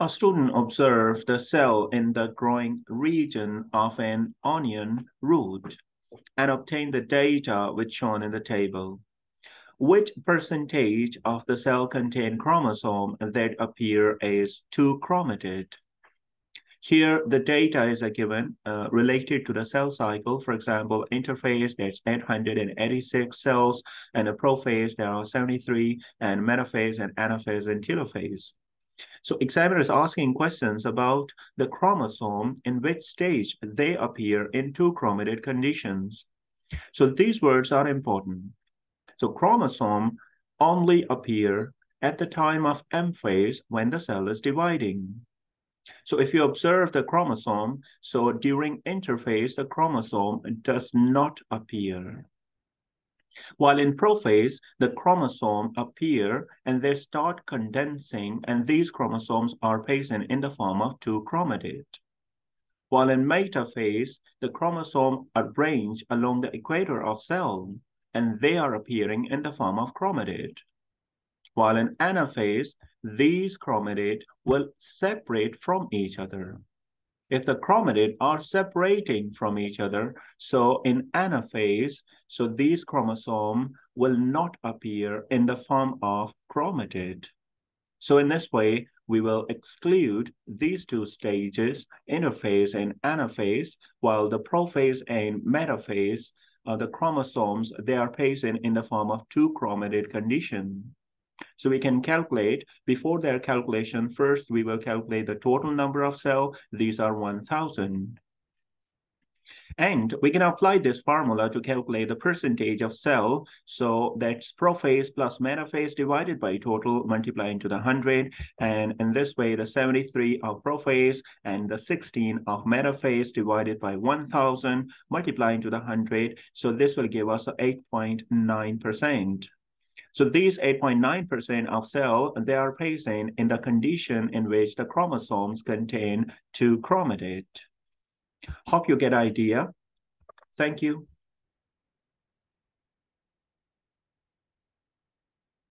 A student observed the cell in the growing region of an onion root and obtained the data which shown in the table. Which percentage of the cell contain chromosomes that appear as two chromatid? Here, the data is given related to the cell cycle. For example, interphase, there's 886 cells, and a prophase, there are 73, and metaphase, and anaphase, and telophase. So examiner is asking questions about the chromosome, in which stage they appear in two chromatid conditions. So these words are important. So chromosome only appear at the time of M phase when the cell is dividing. So if you observe the chromosome, so during interphase, the chromosome does not appear. While in prophase, the chromosome appear and they start condensing, and these chromosomes are present in the form of two chromatid. While in metaphase, the chromosome arrange along the equator of cell, and they are appearing in the form of chromatid. While in anaphase, these chromatid will separate from each other. If the chromatid are separating from each other, so in anaphase, so these chromosomes will not appear in the form of chromatid. So in this way, we will exclude these two stages, interphase and anaphase, while the prophase and metaphase, the chromosomes, they are present in the form of two chromatid condition. So we can calculate, before their calculation, first we will calculate the total number of cells. These are 1,000. And we can apply this formula to calculate the percentage of cell. So that's prophase plus metaphase divided by total, multiplying to the 100. And in this way, the 73 of prophase and the 16 of metaphase divided by 1,000, multiplying to the 100. So this will give us 8.9%. So these 8.9% of cell, they are present in the condition in which the chromosomes contain two chromatid. Hope you get an idea. Thank you.